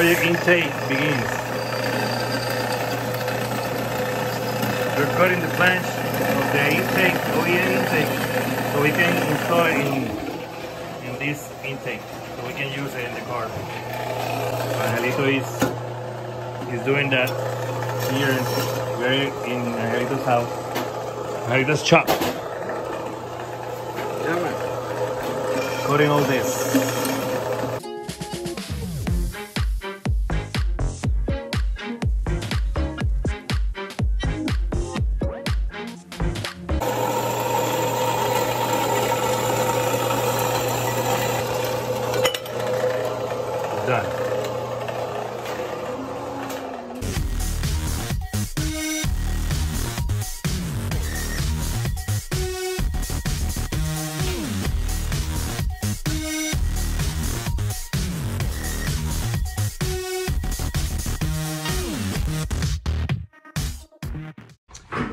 Project intake begins. We're cutting the plans of the intake, OEM intake, so we can install it in this intake, so we can use it in the car. Angelito is doing that here. We're in Angelito's house. Angelito's shop. Yeah, cutting all this.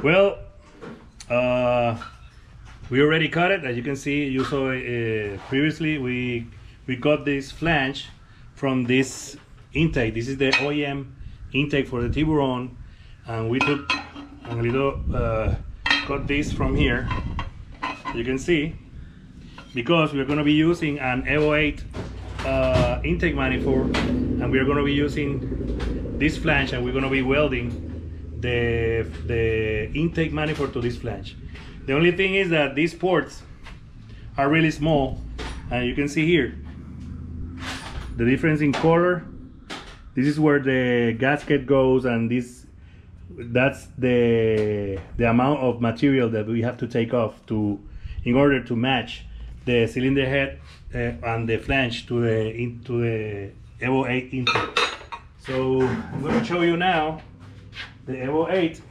Well, we already cut it. As you can see, you saw previously, we got this flange from this intake. This is the OEM intake for the Tiburon, and we took Angelito cut this from here. You can see, because we're going to be using an Evo 8 intake manifold, and we're going to be using this flange, and we're going to be welding the intake manifold to this flange. The only thing is that these ports are really small, and you can see here the difference in color. This is where the gasket goes, and that's the amount of material that we have to take off in order to match the cylinder head and the flange to the Evo 8 intake. So I'm going to show you now the Evo 8.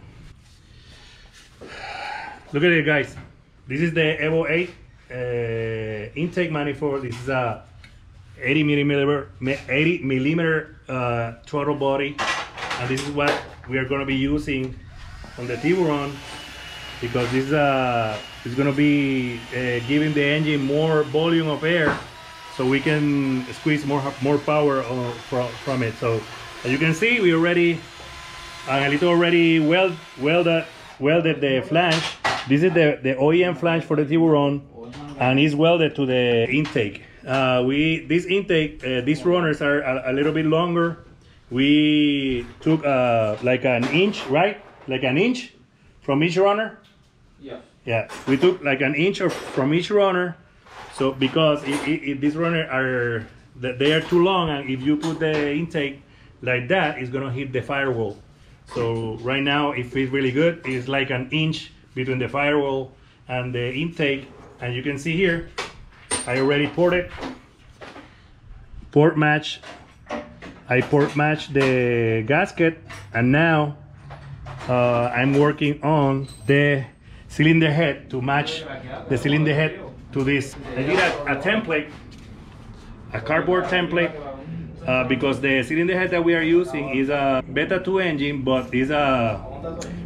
Look at it, guys. This is the Evo 8 intake manifold. This is a 80 millimeter throttle body, and this is what we are going to be using on the Tiburon, because this is going to be giving the engine more volume of air, so we can squeeze more power from it. So as you can see, we already. Angelito already welded the flange. This is the OEM flange for the Tiburon, and it's welded to the intake. These runners are a little bit longer. We took like an inch, right? Like an inch from each runner? Yeah. Yeah, we took like an inch from each runner. So because these runners are too long, and if you put the intake like that, it's gonna hit the firewall. So right now it feels really good. It's like an inch between the firewall and the intake, and you can see here I already ported. I port match the gasket, and now I'm working on the cylinder head to match the cylinder head to this. I did a template, a cardboard template. Because the cylinder head that we are using is a Beta 2 engine, but it's a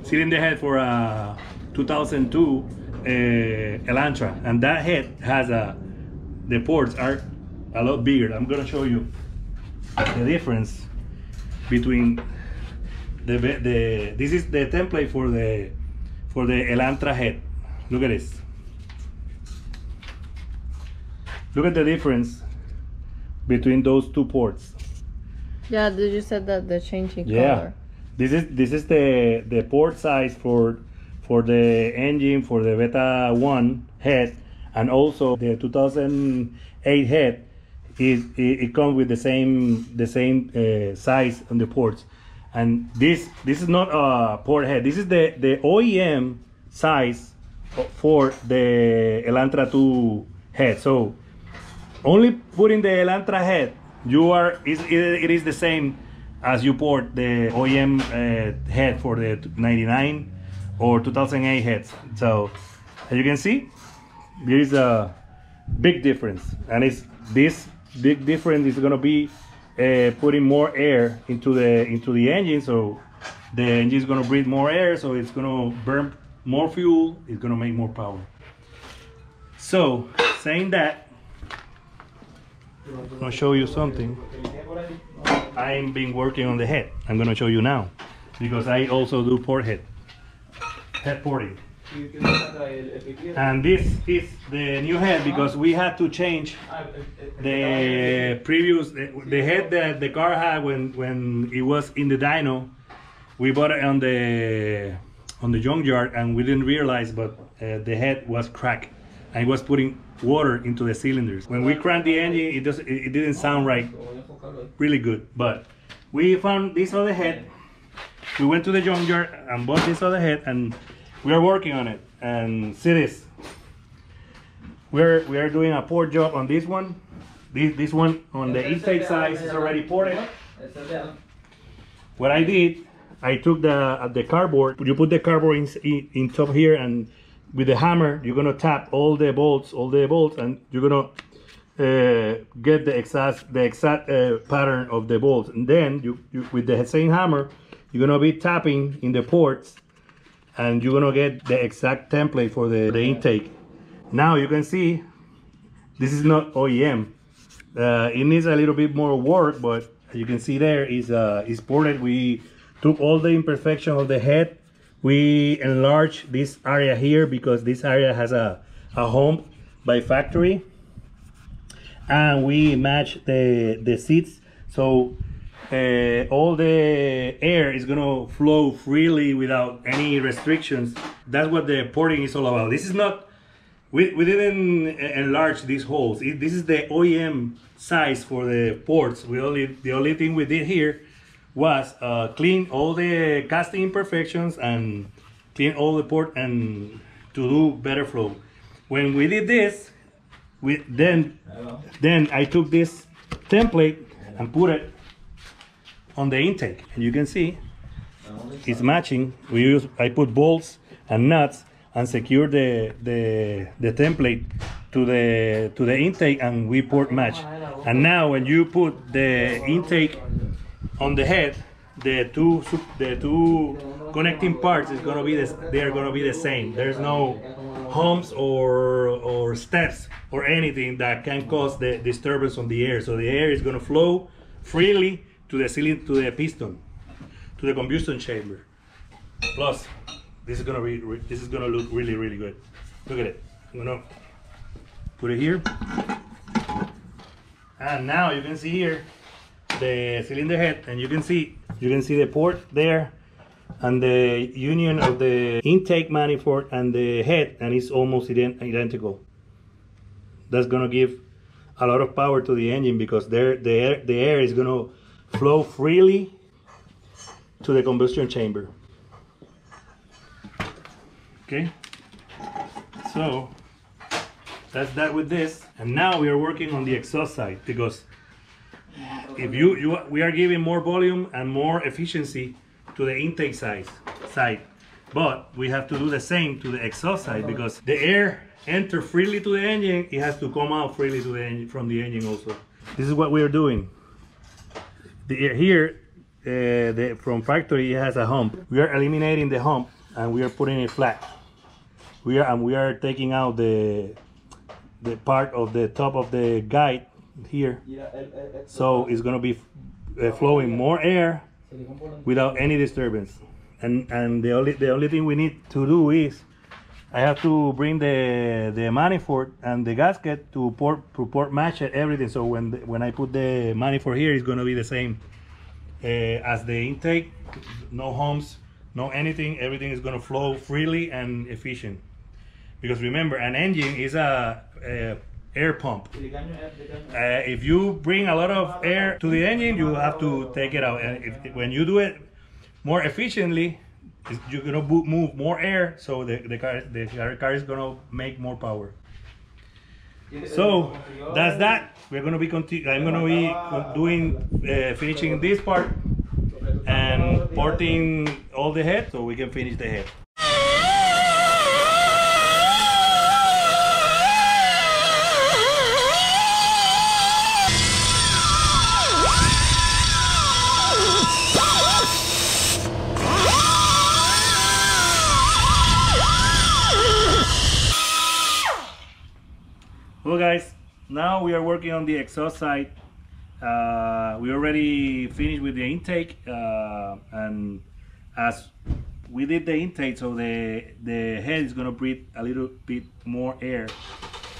cylinder head for a 2002 Elantra, and that head has the ports are a lot bigger. I'm gonna show you the difference between the this is the template for the Elantra head. Look at this. Look at the difference between those two ports. Yeah, you said that they're changing color. This is the port size for the engine, for the Beta 1 head, and also the 2008 head. It comes with the same size on the ports. And this is not a port head. This is the OEM size for the Elantra 2 head. So only putting the Elantra head, it is the same as you port the OEM head for the 99 or 2008 heads. So as you can see, there is a big difference, and it's this big difference is going to be putting more air into the engine. So the engine is going to breathe more air, so it's going to burn more fuel. It's going to make more power. So saying that, I'll show you something. I've been working on the head. I'm going to show you now, because I also do port head porting. And this is the new head, because we had to change the previous, the head that the car had when it was in the dyno. We bought it on the junkyard, and we didn't realize, but the head was cracked, and it was putting water into the cylinders. When we cranked the engine, it didn't sound right, really good. But we found this other head. We went to the junkyard and bought this other head, and we are working on it. And see this. We are doing a port job on this one. This one on the inside side is already ported. What I did, I took the cardboard. You put the cardboard in top here, and with the hammer, you're gonna tap all the bolts, and you're gonna get the exact pattern of the bolts. And then you with the same hammer, you're gonna be tapping in the ports, and you're gonna get the exact template for the intake. Now you can see, this is not OEM. It needs a little bit more work, but you can see there is ported. We took all the imperfection of the head. We enlarged this area here, because this area has a hump by factory. And we matched the seats, so all the air is gonna flow freely without any restrictions. That's what the porting is all about. This is not, we didn't enlarge these holes. This is the OEM size for the ports. The only thing we did here was clean all the casting imperfections and clean all the port, and to do better flow. When we did this, then I took this template and put it on the intake, and you can see it's matching. I put bolts and nuts and secure the template to the intake, and we port match. And now when you put the intake on the head, the two connecting parts is gonna be the same. There's no humps or steps or anything that can cause the disturbance on the air. So the air is gonna flow freely to the piston, to the combustion chamber. Plus, this is gonna look really, really good. Look at it. I'm gonna put it here, and now you can see here the cylinder head, and you can see the port there, and the union of the intake manifold and the head, and it's almost identical. That's gonna give a lot of power to the engine, because the air is gonna flow freely to the combustion chamber. Okay, so that's that with this. And now we are working on the exhaust side, because if we are giving more volume and more efficiency to the intake side, but we have to do the same to the exhaust side, because the air enters freely to the engine, it has to come out freely to the engine, from the engine also. This is what we are doing. The air here, from factory, it has a hump. We are eliminating the hump, and we are putting it flat. We are taking out the part of the top of the guide here, so it's going to be flowing more air without any disturbance. And the only thing we need to do is, I have to bring the manifold and the gasket to port match it, everything. So when I put the manifold here, it's going to be the same as the intake. No humps, no anything. Everything is going to flow freely and efficient, because remember, an engine is a air pump. If you bring a lot of air to the engine, you have to take it out. And when you do it more efficiently, you're gonna move more air, so the car is gonna make more power. So that's that. We're gonna be finishing this part and porting all the head, so we can finish the head. Well guys, now we are working on the exhaust side, We already finished with the intake, and as we did the intake, so the head is going to breathe a little bit more air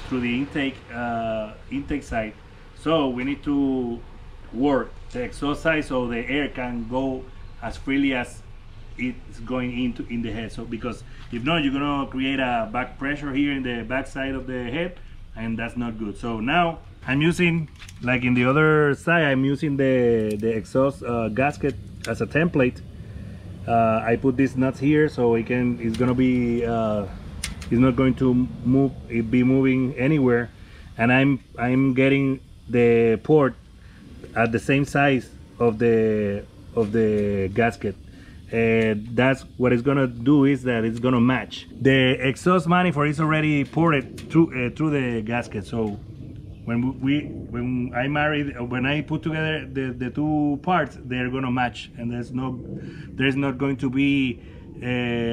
through the intake side. So we need to work the exhaust side so the air can go as freely as it's going into in the head. So because if not, you're going to create a back pressure here in the back side of the head, and that's not good. So now I'm using, like in the other side, I'm using the exhaust gasket as a template. I put these nuts here so it can, it's going to be, it's not going to move, it be moving anywhere. And I'm getting the port at the same size of the gasket. That's what it's gonna do, is that it's gonna match. The exhaust manifold is already ported through the gasket. So when I put together the two parts, they're gonna match, and there's not going to be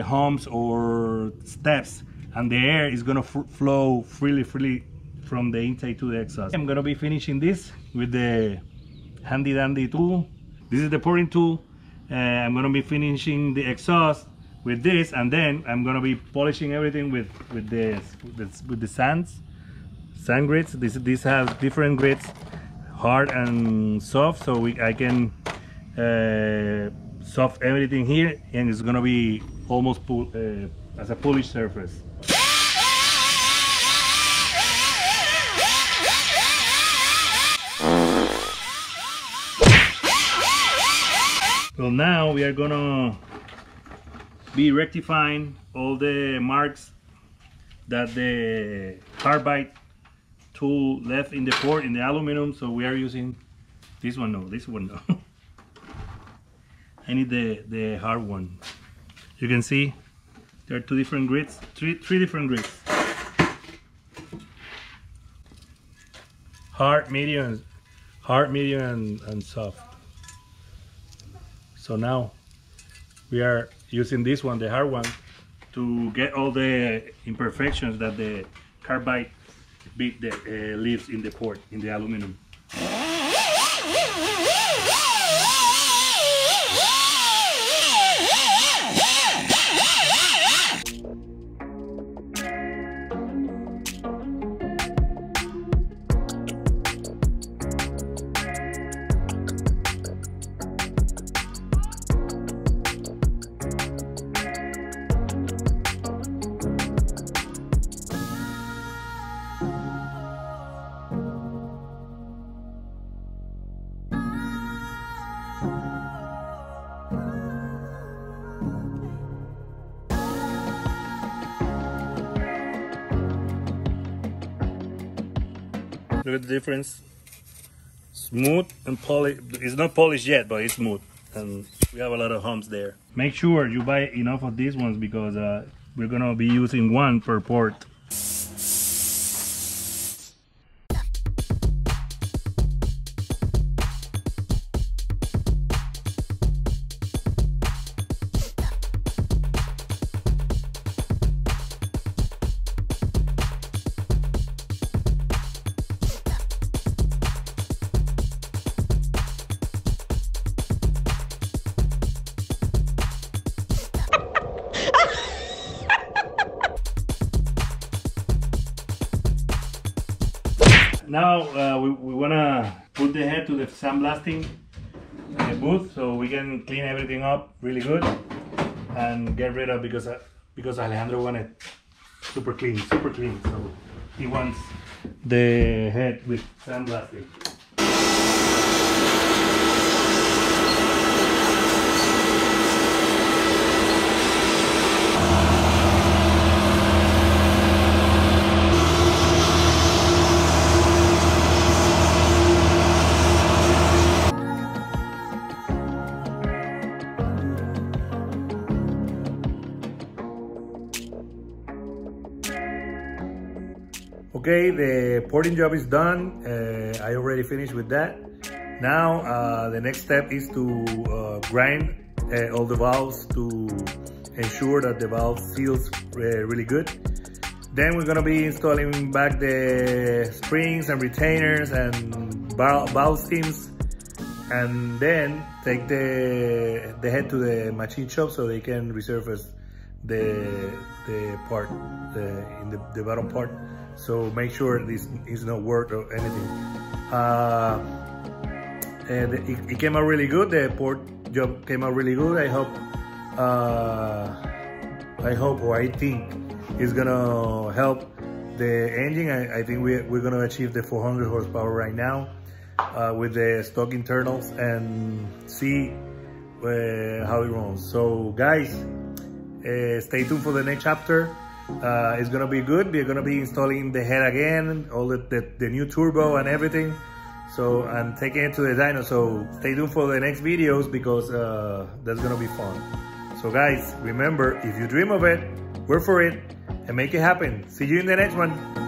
humps or steps, and the air is gonna flow freely from the intake to the exhaust. I'm gonna be finishing this with the handy dandy tool. This is the pouring tool. I'm gonna be finishing the exhaust with this, and then I'm gonna be polishing everything with the sand grits. These have different grits, hard and soft, so I can soft everything here, and it's gonna be almost as a polished surface. So now we are gonna be rectifying all the marks that the carbide tool left in the port, in the aluminum. So we are using this one, no, this one, no. I need the hard one. You can see there are two different grits, three different grits. Hard, medium, and soft. So now we are using this one, the hard one, to get all the imperfections that the carbide bit leaves in the port, in the aluminum. Look at the difference. Smooth and polished. It's not polished yet, but it's smooth, and we have a lot of humps there. Make sure you buy enough of these ones, because we're gonna be using one per port. Now we want to put the head to the sandblasting booth so we can clean everything up really good and get rid of, because Alejandro wanted super clean, so he wants the head with sandblasting. Okay, the porting job is done. I already finished with that. Now the next step is to grind all the valves to ensure that the valve seals really good. Then we're gonna be installing back the springs and retainers and bow themes, and then take the head to the machine shop so they can resurface the part, the bottom part. So make sure this is not worked or anything. It came out really good. The port job came out really good. I think it's gonna help the engine. I think we're gonna achieve the 400 horsepower right now with the stock internals, and see how it runs. So guys, stay tuned for the next chapter. It's gonna be good. We're gonna be installing the head again, all the new turbo and everything. So I'm taking it to the dyno. So stay tuned for the next videos, because that's gonna be fun. So guys, remember, if you dream of it, work for it and make it happen. See you in the next one.